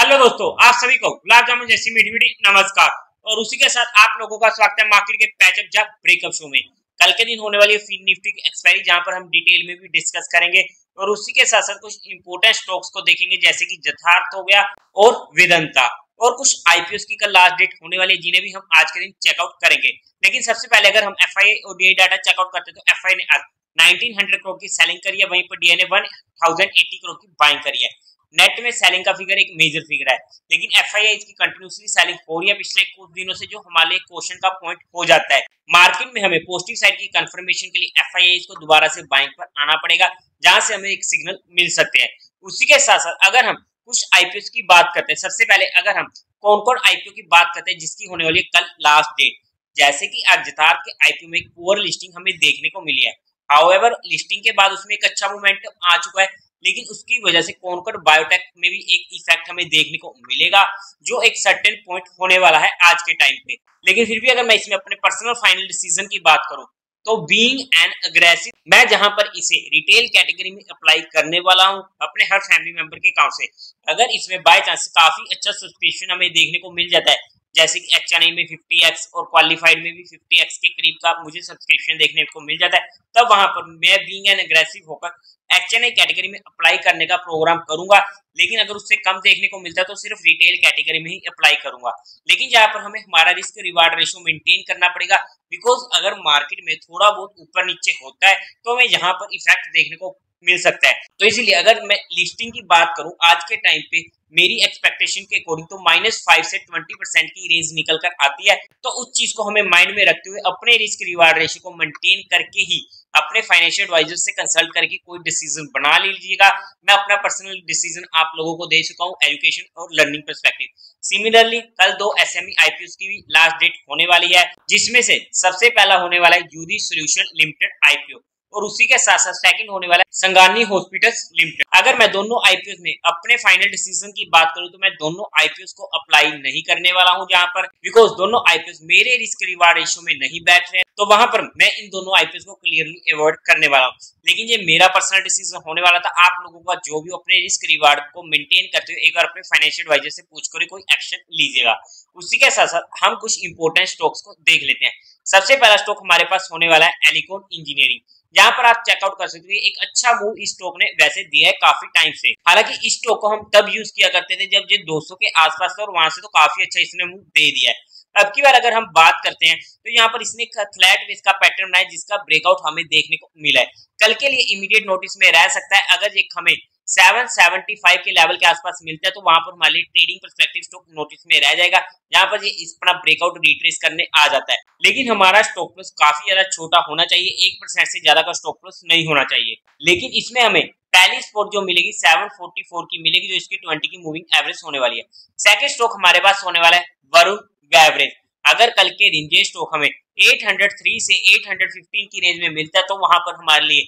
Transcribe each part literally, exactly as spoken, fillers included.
Hello दोस्तों, आप सभी को गुलाब जामुन जैसी मीठी मीठी नमस्कार। और उसी के साथ आप लोगों का स्वागत है मार्केट के पैचअप या ब्रेकअप शो में। कल के दिन होने वाली है फिन निफ्टी की एक्सपायरी, जहां पर हम डिटेल में भी डिस्कस करेंगे और उसी के साथ साथ कुछ इंपोर्टेंट स्टॉक्स को देखेंगे, जैसे कि यथार्थ हो गया और वेदांता, और कुछ आईपीओ की कल लास्ट डेट होने वाली है जिन्हें भी हम आज के दिन चेकआउट करेंगे। लेकिन सबसे पहले अगर हम एफ आई और डी आई डाटा चेकआउट करते हैं तो एफ आई ने आज नाइनटीन हंड्रेड करोड़ की सेलिंग करी है, वहीं पर डी आई ने वन थाउजेंड एटी करोड़ की बाइंग करी है। नेट में सेलिंग का फिगर एक मेजर फिगर है, लेकिन एफआईआई की कंटिन्यूसली सेलिंग हो रही है पिछले कुछ दिनों से, जो हमारे लिए क्वेश्चन का पॉइंट हो जाता है। मार्केट में हमें पॉजिटिव साइड की कंफर्मेशन के लिए एफआईआई को दोबारा से बाइंग पर आना पड़ेगा, जहां से हमें एक सिग्नल मिल सकते हैं। उसी के साथ साथ अगर हम कुछ आईपीओ की बात करते हैं, सबसे पहले अगर हम कौन कौन आईपीओ की बात करते हैं जिसकी होने वाली है कल लास्ट डेट, जैसे की आज यथार्थ के आईपीओ में एक पुअर लिस्टिंग हमें देखने को मिली है। हाउएवर लिस्टिंग के बाद उसमें एक अच्छा मोमेंटम आ चुका है, लेकिन उसकी वजह से कॉनकॉर्ड बायोटेक में भी एक इफेक्ट हमें देखने को मिलेगा, जो एक सर्टेन पॉइंट होने वाला है आज के टाइम पे। लेकिन फिर भी अगर मैं इसमें अपने पर्सनल फाइनल डिसीजन की बात करूं तो बीइंग एन अग्रेसिव, मैं जहां पर इसे रिटेल कैटेगरी में अप्लाई करने वाला हूं अपने हर फैमिली मेंबर के अकाउंट से। अगर इसमें बाय चांस काफी अच्छा सस्पेंशन हमें देखने को मिल जाता है, जैसे कि एचएनआई में फिफ्टी एक्स और क्वालिफाइड में भी फिफ्टी एक्स के करीब का मुझे सब्सक्रिप्शन देखने को मिल जाता है, तब वहां पर मैं बीइंग एन अग्रेसिव होकर एचएनआई कैटेगरी में अप्लाई करने का प्रोग्राम करूंगा। लेकिन अगर उससे कम देखने को मिलता है तो सिर्फ रिटेल कैटेगरी में ही अप्लाई करूंगा। लेकिन यहाँ पर हमें हमारा रिस्क रिवार्ड रेशियो मेंटेन करना पड़ेगा, बिकॉज अगर मार्केट में थोड़ा बहुत ऊपर नीचे होता है तो हमें यहाँ पर इफेक्ट देखने को मिल सकता है। तो इसीलिए अगर मैं लिस्टिंग की बात करूं आज के टाइम पे मेरी एक्सपेक्टेशन के अकॉर्डिंग तो माइनस फाइव से ट्वेंटी परसेंट की रेंज निकल कर आती है। तो उस चीज को हमें माइंड में रखते हुए अपने रिस्क रिवार्ड रेशियो को मेंटेन करके ही अपने फाइनेंशियल एडवाइजर से कंसल्ट करके कोई डिसीजन बना लीजिएगा। मैं अपना पर्सनल डिसीजन आप लोगों को दे चुका हूँ एजुकेशन और लर्निंग पर्सपेक्टिव। सिमिलरली कल दो एसएमई आईपीओ की भी लास्ट डेट होने वाली है, जिसमें से सबसे पहला होने वाला है यूडी सॉल्यूशन लिमिटेड आईपीओ, और उसी के साथ साथ सेकंड होने वाला है संगानी हॉस्पिटल लिमिटेड। अगर मैं दोनों आईपीओ में अपने फाइनल डिसीजन की बात करूं तो मैं दोनों आईपीओ को अप्लाई नहीं करने वाला हूं, जहां पर बिकॉज दोनों आईपीओ मेरे रिस्क रिवार्ड रेशियो में नहीं बैठ रहे, तो वहां पर मैं इन दोनों आईपीओ को क्लियरली अवॉइड करने वाला हूं। लेकिन ये मेरा पर्सनल डिसीजन होने वाला था। आप लोगों का जो भी अपने रिस्क रिवार्ड को मेंटेन करते हुए एक बार अपने फाइनेंशियल एडवाइजर से पूछ कर कोई एक्शन लीजिएगा। उसी के साथ साथ हम कुछ इंपोर्टेंट स्टॉक्स को देख लेते हैं। सबसे पहला स्टॉक हमारे पास होने वाला है एलिकॉन इंजीनियरिंग, यहाँ पर आप चेकआउट कर सकते हो। एक अच्छा मूव इस स्टॉक ने वैसे दिया है काफी टाइम से, हालांकि इस स्टॉक को हम तब यूज किया करते थे जब ये दो सौ के आसपास था, और वहां से तो काफी अच्छा इसने मूव दे दिया है। अब की बार अगर हम बात करते हैं तो यहाँ पर इसने फ्लैट बेस का पैटर्न बनाया, जिसका ब्रेकआउट हमें देखने को मिला है। कल के लिए इमीडिएट नोटिस में रह सकता है, अगर एक हमें सेवन सेवेंटी फाइव के लेवल के आसपास मिलता है तो वहां पर हमारे लिए ट्रेडिंग पर्सपेक्टिव स्टॉक नोटिस में रह जाएगा, जहां पर ये अपना ब्रेकआउट रिट्रेस करने आ जाता है। लेकिन हमारा स्टॉप लॉस काफी ज्यादा छोटा होना चाहिए, एक परसेंट से ज्यादा का स्टॉप लॉस नहीं होना चाहिए। लेकिन इसमें हमें पहली स्पोर्ट जो मिलेगी सेवन फोर्टी फोर की मिलेगी, जो इसकी ट्वेंटी की मूविंग एवरेज होने वाली है। सेकेंड स्टॉक हमारे पास होने वाला है वरुण एवरेज। अगर कल के दिन ये स्टॉक हमें एट हंड्रेड थ्री से एट हंड्रेड फिफ्टीन की रेंज में मिलता है तो वहां पर हमारे लिए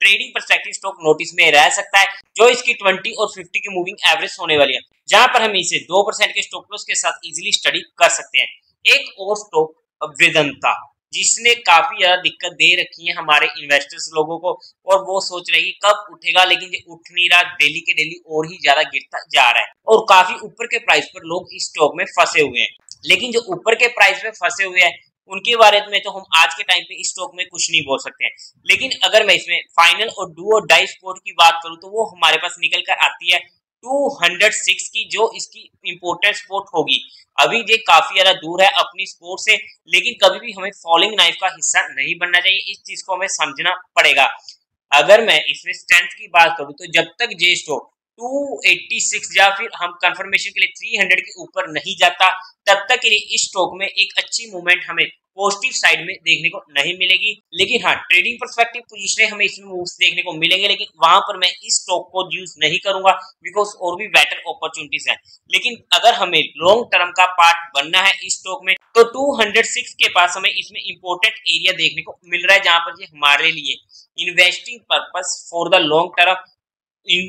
ट्रेडिंग पर्सपेक्टिव स्टॉक नोटिस में रह सकता है, जो इसकी ट्वेंटी और फिफ्टी की मूविंग एवरेज होने वाली है, जहां पर हम इसे दो परसेंट के स्टॉक लॉस के साथ इजीली स्टडी कर सकते हैं। एक और स्टॉक वेदांता, जिसने काफी ज्यादा दिक्कत दे रखी है हमारे इन्वेस्टर्स लोगों को, और वो सोच रहे हैं कि कब उठेगा, लेकिन ये उठ नहीं रहा, डेली के डेली और ही ज्यादा गिरता जा रहा है, और काफी ऊपर के प्राइस पर लोग इस स्टॉक में फंसे हुए हैं। लेकिन जो ऊपर के प्राइस में फंसे हुए हैं उनके बारे में तो हम आज के टाइम पे इस स्टॉक में कुछ नहीं बोल सकते हैं। लेकिन अगर मैं इसमें फाइनल और डू और डाई स्पोर्ट की बात करूं तो वो हमारे पास निकल कर आती है टू हंड्रेड सिक्स की, जो इसकी इंपोर्टेंट स्पोर्ट होगी। अभी ये काफी ज्यादा दूर है अपनी स्पोर्ट से, लेकिन कभी भी हमें फॉलिंग नाइफ का हिस्सा नहीं बनना चाहिए, इस चीज को हमें समझना पड़ेगा। अगर मैं इसमें स्ट्रेंथ की बात करूं तो जब तक ये स्टॉक टू एटी सिक्स या फिर हम कंफर्मेशन के लिए थ्री हंड्रेड के ऊपर नहीं जाता, तब तक के लिए इस स्टॉक में एक अच्छी मूवमेंट हमें पॉजिटिव साइड में देखने को नहीं मिलेगी। लेकिन हाँ, ट्रेडिंग पर्सपेक्टिव पोजीशन हमें इसमें मूव्स देखने को मिलेंगे, लेकिन वहां पर मैं इस स्टॉक को यूज नहीं करूंगा, बिकॉज और भी बेटर अपॉर्चुनिटीज हैं। लेकिन अगर हमें लॉन्ग टर्म का पार्ट बनना है इस स्टॉक में तो टू हंड्रेड सिक्स के पास हमें इसमें इंपोर्टेंट एरिया देखने को मिल रहा है, जहां पर ये हमारे लिए investing purpose for the long term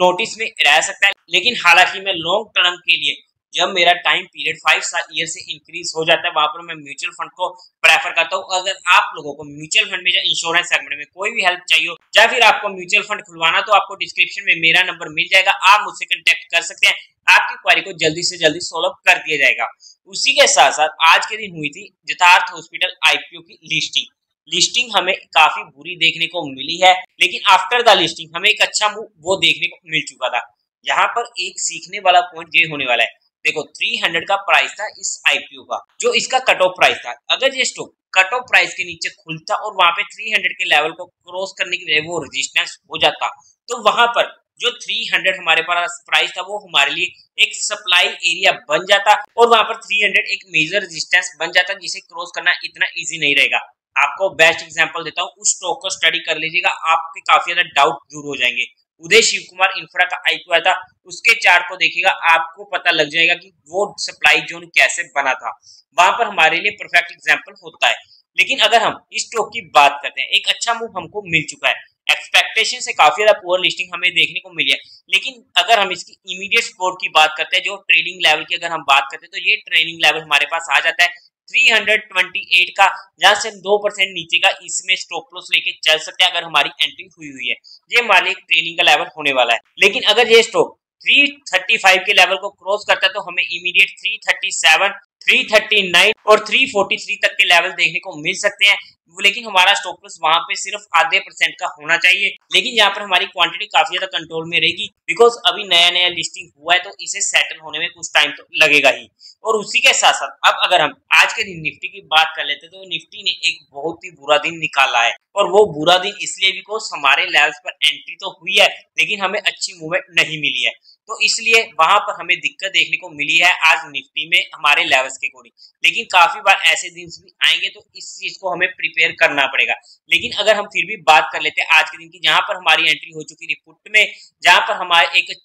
notice में रह सकता है। लेकिन हालांकि मैं लॉन्ग टर्म के लिए जब मेरा टाइम पीरियड फाइव ईयर से इंक्रीज हो जाता है वहां पर मैं म्यूचुअल फंड को प्रेफर करता हूँ। अगर आप लोगों को म्यूचुअल फंड में या इंश्योरेंस सेगमेंट में कोई भी हेल्प चाहिए या फिर आपको म्यूचुअल फंड खुलवाना, तो आपको डिस्क्रिप्शन में मेरा नंबर मिल जाएगा, आप मुझसे कॉन्टेक्ट कर सकते हैं, आपकी क्वारी को जल्दी से जल्दी सोल्व कर दिया जाएगा। उसी के साथ साथ आज के दिन हुई थी यथार्थ हॉस्पिटल आईपीओ की लिस्टिंग। लिस्टिंग हमें काफी बुरी देखने को मिली है, लेकिन आफ्टर द लिस्टिंग हमें एक अच्छा मूव वो देखने को मिल चुका था। यहाँ पर एक सीखने वाला पॉइंट ये होने वाला है, देखो तीन सौ का प्राइस था इस आईपीओ का, जो इसका कट ऑफ प्राइस था। अगर ये स्टॉक कट ऑफ प्राइस के नीचे खुलता और वहां पे तीन सौ के लेवल को क्रॉस करने के लिए वो रेजिस्टेंस हो जाता, तो वहां पर जो तीन सौ हमारे पास प्राइस था वो हमारे लिए एक सप्लाई एरिया बन जाता और वहां पर तीन सौ एक मेजर रेजिस्टेंस बन जाता, जिसे क्रॉस करना इतना इजी नहीं रहेगा। आपको बेस्ट एग्जांपल देता हूँ, उस स्टॉक को स्टडी कर लीजिएगा, आपके काफी ज्यादा डाउट दूर हो जाएंगे। उदय शिवकुमार इंफ्रा का आईपीओ आया था, उसके चार्ट को देखिएगा, आपको पता लग जाएगा कि वो सप्लाई जोन कैसे बना था, वहां पर हमारे लिए परफेक्ट एग्जांपल होता है। लेकिन अगर हम इस स्टॉक की बात करते हैं, एक अच्छा मूव हमको मिल चुका है, एक्सपेक्टेशन से काफी ज्यादा पुअर लिस्टिंग हमें देखने को मिली है। लेकिन अगर हम इसकी इमीडिएट सपोर्ट की बात करते हैं, जो ट्रेलिंग लेवल की अगर हम बात करते हैं, तो ये ट्रेलिंग लेवल हमारे पास आ जाता है तीन सौ अट्ठाईस का, जहां से दो परसेंट नीचे का इसमें स्टॉप लॉस लेके चल सकते हैं अगर हमारी एंट्री हुई हुई है। ये हमारे ट्रेलिंग का लेवल होने वाला है। लेकिन अगर ये स्टॉक तीन सौ पैंतीस के लेवल को क्रॉस करता है, तो हमें इमीडिएट तीन सौ सैंतीस, तीन सौ उनतालीस और तीन सौ तैंतालीस तक के लेवल देखने को मिल सकते हैं। लेकिन हमारा स्टॉप लॉस वहां पे सिर्फ आधे परसेंट का होना चाहिए। लेकिन यहाँ पर हमारी क्वांटिटी काफी ज्यादा कंट्रोल में रहेगी, बिकॉज अभी नया नया लिस्टिंग हुआ है, तो इसे सेटल होने में कुछ टाइम तो लगेगा ही। और उसी के साथ साथ अब अगर हम आज के दिन निफ्टी की बात कर लेते हैं, तो निफ्टी ने एक बहुत ही बुरा दिन निकाला है, और वो बुरा दिन इसलिए बिकॉज हमारे लेवल्स पर एंट्री तो हुई है, लेकिन हमें अच्छी मूवमेंट नहीं मिली है, तो इसलिए वहां पर हमें दिक्कत देखने को मिली है आज निफ्टी में हमारे लेवल्स के अकॉर्डिंग। लेकिन काफी बार ऐसे दिन भी आएंगे, तो इस चीज को हमें प्रिपेयर करना पड़ेगा। लेकिन अगर हम फिर भी बात कर लेते हैं आज के दिन की, जहां पर हमारी एंट्री हो चुकी थी पुट में, जहां पर हमारे एक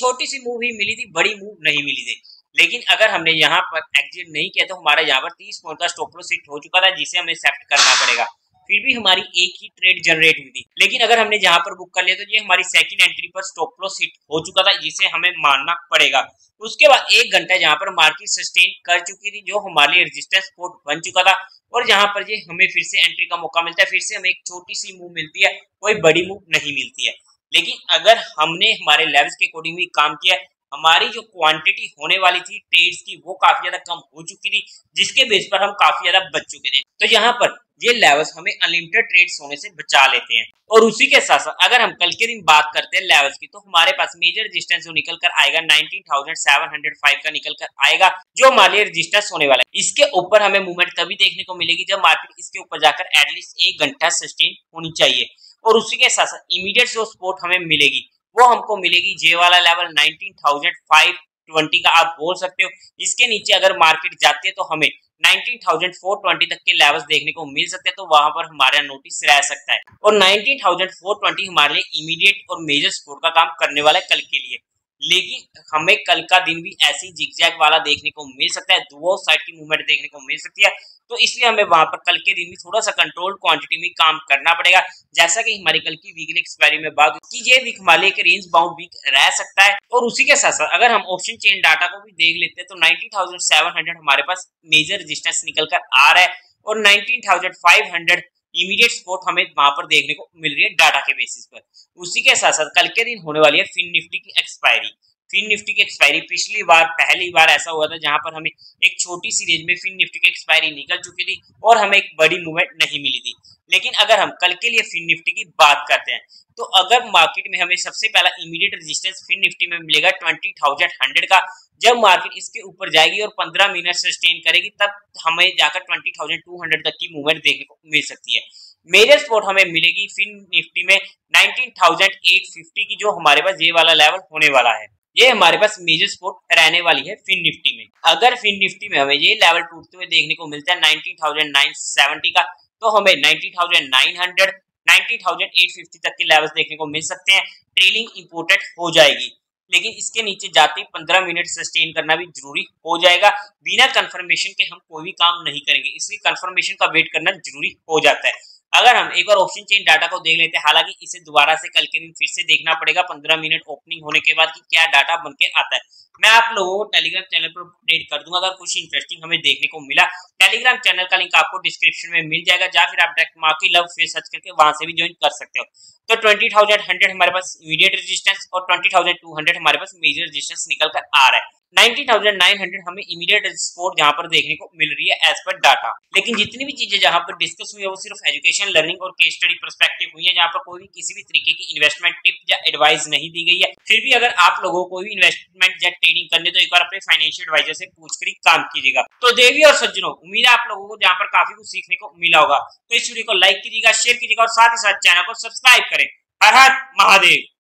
छोटी सी मूव ही मिली थी, बड़ी मूव नहीं मिली थी। लेकिन अगर हमने यहाँ पर एग्जिट नहीं किया, तो हमारा यहाँ पर तीस पॉइंट का स्टॉप लॉस हिट हो चुका था, जिसे हमें एक्सेप्ट करना पड़ेगा। फिर भी हमारी एक ही ट्रेड जनरेट हुई थी, लेकिन अगर हमने जहां पर बुक कर लिया, तो ये हमारी सेकंड एंट्री पर स्टॉप लॉस हिट हो चुका था, जिसे हमें मानना पड़ेगा। उसके बाद एक घंटा जहां पर मार्केट सस्टेन कर चुकी थी, जो हमारे लिए रेजिस्टेंस सपोर्ट बन चुका था, और जहां पर ये हमें फिर से एंट्री का मौका मिलता है, फिर से हमें एक छोटी सी मूव मिलती है, कोई बड़ी मूव नहीं मिलती है। लेकिन अगर हमने हमारे लेवल्स के अकॉर्डिंग भी काम किया, हमारी जो क्वांटिटी होने वाली थी ट्रेड्स की, वो काफी ज्यादा कम हो चुकी थी, जिसके बेस पर हम काफी ज्यादा बच चुके थे। तो यहाँ पर ये लेवल्स हमें अनलिमिटेड ट्रेड्स होने से बचा लेते हैं। और उसी के साथ साथ अगर हम कल के दिन बात करते हैं लेवल्स की, तो हमारे पास मेजर रेजिस्टेंस जो निकल कर आएगा उन्नीस हज़ार सात सौ पाँच का निकल कर आएगा, जो हमारे रेजिस्टेंस होने वाला है। इसके ऊपर हमें मूवमेंट तभी देखने को मिलेगी जब मार्केट इसके ऊपर जाकर एटलीस्ट एक घंटा सस्टेन होनी चाहिए। और उसी के साथ साथ इमीडिएट जो सपोर्ट हमें मिलेगी, वो हमको मिलेगी जे वाला लेवल उन्नीस हज़ार पाँच सौ बीस का, आप बोल सकते हो। इसके नीचे अगर मार्केट जाती है, तो हमें उन्नीस हज़ार चार सौ बीस तक के लेवल्स देखने को मिल सकते हैं, तो वहां पर हमारा नोटिस रह सकता है। और उन्नीस हज़ार चार सौ बीस हमारे लिए इमीडिएट और मेजर सपोर्ट का काम करने वाला है कल के लिए। लेकिन हमें कल का दिन भी ऐसी जिगजैग वाला देखने को मिल सकता है, दो साइड की मूवमेंट देखने को मिल सकती है, तो इसलिए हमें वहां पर कल के दिन भी थोड़ा सा कंट्रोल क्वांटिटी में काम करना पड़ेगा। जैसा कि हमारी कल की वीकली एक्सपायरी में बात की, ये वीक हमारे एक रेंज बाउंड वीक रह सकता है। और उसी के साथ साथ अगर हम ऑप्शन चेन डाटा को भी देख लेते हैं, तो उन्नीस हज़ार सात सौ हमारे पास मेजर रेजिस्टेंस निकल कर आ रहा है, और उन्नीस हज़ार पाँच सौ इमीडिएट सपोर्ट हमें वहां पर देखने को मिल रही है डाटा के बेसिस पर। उसी के साथ साथ कल के दिन होने वाली है फिन निफ्टी की एक्सपायरी। फिन निफ्टी की एक्सपायरी पिछली बार पहली बार ऐसा हुआ था, जहां पर हमें एक छोटी सी रेंज में फिन निफ्टी की एक्सपायरी निकल चुकी थी, और हमें एक बड़ी मूवमेंट नहीं मिली थी। लेकिन अगर हम कल के लिए फिन निफ्टी की बात करते हैं, तो अगर मार्केट में हमें सबसे पहला इमीडिएट रेजिस्टेंस फिन निफ्टी में मिलेगा ट्वेंटी थाउजेंड हंड्रेड का। जब मार्केट इसके ऊपर जाएगी और पंद्रह मिनट सस्टेन करेगी, तब हमें जाकर ट्वेंटी थाउजेंड टू हंड्रेड तक की मूवमेंट देखने को मिल सकती है। मेजर सपोर्ट हमें मिलेगी फिन निफ्टी में नाइनटीन थाउजेंड एट फिफ्टी की, जो हमारे पास ये वाला लेवल होने वाला है। ये हमारे पास मेजर सपोर्ट रहने वाली है फिन निफ्टी में। अगर फिन निफ्टी में हमें ये लेवल टूटते हुए देखने को मिलता है उन्नीस हज़ार नौ सौ सत्तर का, तो हमें उन्नीस हज़ार नौ सौ, उन्नीस हज़ार आठ सौ पचास तक के लेवल्स देखने को मिल सकते हैं। ट्रेलिंग इंपोर्टेड हो जाएगी, लेकिन इसके नीचे जाते ही पंद्रह मिनट सस्टेन करना भी जरूरी हो जाएगा। बिना कंफर्मेशन के हम कोई भी काम नहीं करेंगे, इसलिए कंफर्मेशन का वेट करना जरूरी हो जाता है। अगर हम एक बार ऑप्शन चेन डाटा को देख लेते हैं, हालांकि इसे दोबारा से कल के दिन फिर से देखना पड़ेगा पंद्रह मिनट ओपनिंग होने के बाद कि क्या डाटा बन के आता है। मैं आप लोगों को टेलीग्राम चैनल पर अपडेट कर दूंगा अगर कुछ इंटरेस्टिंग हमें देखने को मिला। टेलीग्राम चैनल का लिंक आपको डिस्क्रिप्शन में मिल जाएगा, या फिर आप direct Market Love Affairs search करके वहां से भी ज्वाइन कर सकते हो। तो ट्वेंटी थाउजेंड हंड्रेड हमारे पास इमीडिएट रेजिस्टेंस और ट्वेंटी थाउजेंड टू हंड्रेड हमारे पास मेजर रेजिस्टेंस निकल कर आ रहा है। नाइनटी थाउजेंड नाइन हंड्रेड हमें इमीडिएट सपोर्ट यहाँ पर देखने को मिल रही है एज पर डाटा। लेकिन जितनी भी चीजें जहाँ पर डिस्कस हुई है वो सिर्फ एजुकेशन, लर्निंग और केस स्टडी पर्सपेक्टिव हुई है, जहाँ पर कोई भी किसी भी तरीके की इन्वेस्टमेंट टिप या एडवाइस नहीं दी गई है। फिर भी अगर आप लोगों को भी इन्वेस्टमेंट या ट्रेडिंग करने तो एक बार अपने फाइनेंशियल एडवाइजर से पूछ कर ही काम कीजिएगा। तो देवी और सज्जनों, उम्मीद है आप लोगों को यहाँ पर काफी कुछ सीखने को मिला होगा। तो इस वीडियो को लाइक कीजिएगा, शेयर कीजिएगा और साथ ही साथ चैनल को सब्सक्राइब करें। हर हर महादेव।